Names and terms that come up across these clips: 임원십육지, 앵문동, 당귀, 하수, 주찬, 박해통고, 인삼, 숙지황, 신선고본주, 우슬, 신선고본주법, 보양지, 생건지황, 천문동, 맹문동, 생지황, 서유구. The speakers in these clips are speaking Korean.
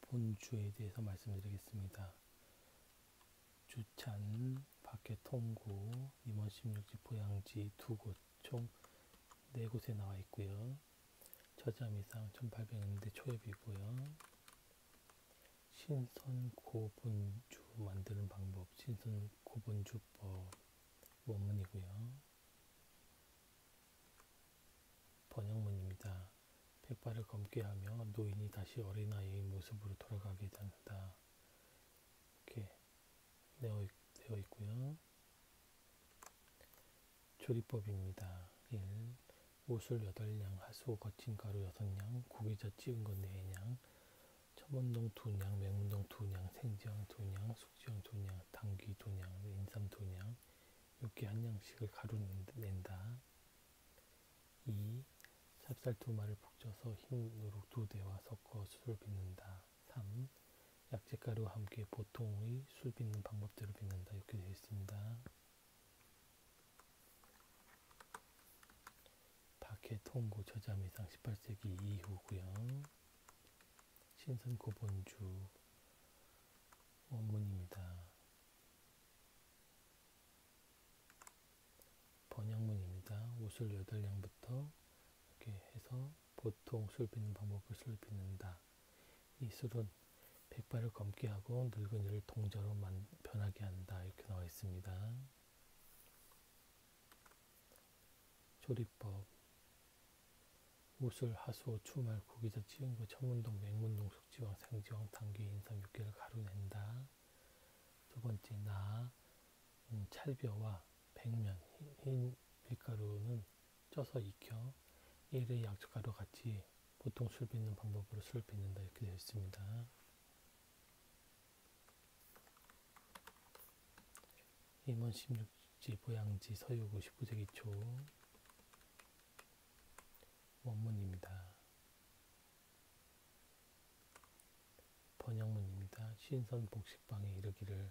고본주에 대해서 말씀드리겠습니다. 주찬, 박해통고, 임원십육지, 보양지 두 곳, 총 4곳에 나와 있고요. 저자미상 1800년대 초엽이고요. 신선고본주 만드는 방법, 신선고본주법 원문이고요. 번역문입니다. 백발을 검게 하며 노인이 다시 어린아이의 모습으로 돌아가게 된다. 이렇게 되어 있고요. 조리법입니다. 1. 우슬 8냥, 하수 거친 가루 6냥, 고기자 찌운 것 4냥, 천문동 2냥, 맹문동 2냥, 생지황 2냥, 숙지황 2냥, 당귀 2냥, 인삼 2냥, 이렇게 1냥씩을 가루 낸다. 2. 찹쌀 2마리를 볶아서 흰 누룩 2대와 섞어 술을 빚는다. 3. 약재가루와 함께 보통의 술 빚는 방법대로 빚는다. 이렇게 되어 있습니다. 박해통고 저자미상 18세기 이후고요. 신선고본주 원문입니다. 번역문입니다. 우슬 8냥부터 해서 보통 술 빚는 방법을 술 빚는다. 이 술은 백발을 검게 하고 늙은이를 동자로 변하게 한다. 이렇게 나와 있습니다. 조리법. 우슬, 하수, 추말, 고기자, 찌은거, 천문동, 맹문동, 숙지황, 생지황, 당귀, 인삼 6개를 가루낸다. 두 번째, 나, 찰벼와 백면, 흰 밀가루는 쪄서 익혀 1의 약재가루 같이 보통 술 빚는 방법으로 술 빚는다. 이렇게 되어 있습니다. 임원십육지 보양지 서유구 19세기 초 원문입니다. 번역문입니다. 신선 복식방에 이르기를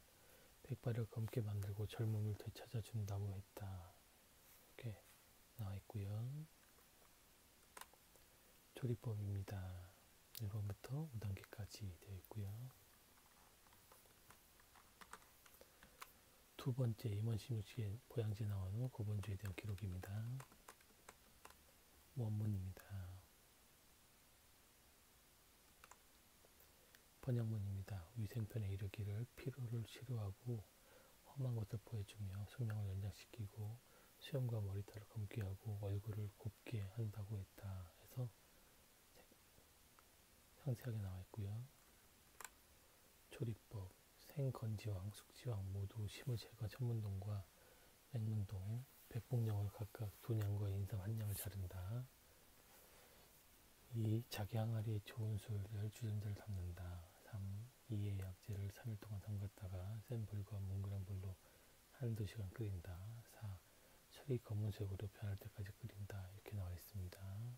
백발을 검게 만들고 젊음을 되찾아준다고 했다. 이렇게 나와 있고요. 조리법입니다. 1번부터 5단계까지 되어 있고요. 두 번째, 임원십육지 보양지 나온 후 고본주에 대한 기록입니다. 원문입니다. 번역문입니다. 위생편에 이르기를 피로를 치료하고 험한 것을 보여주며 수명을 연장시키고 수염과 머리털을 검게 하고 얼굴을 곱게 한다고 했다. 해서 상세하게 나와 있고요. 조리법. 생건지황, 숙지황 모두 시무제과 천문동과 앵문동, 백봉령을 각각 2냥과 인삼 1냥을 자른다. 이 자기 항아리에 좋은 술 10주전자를 담는다. 3. 2의 약재를 3일 동안 담갔다가 센 불과 뭉그란 불로 1~2시간 끓인다. 4. 철이 검은색으로 변할 때까지 끓인다. 이렇게 나와 있습니다.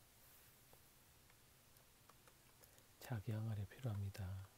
자기 항아리에 필요합니다.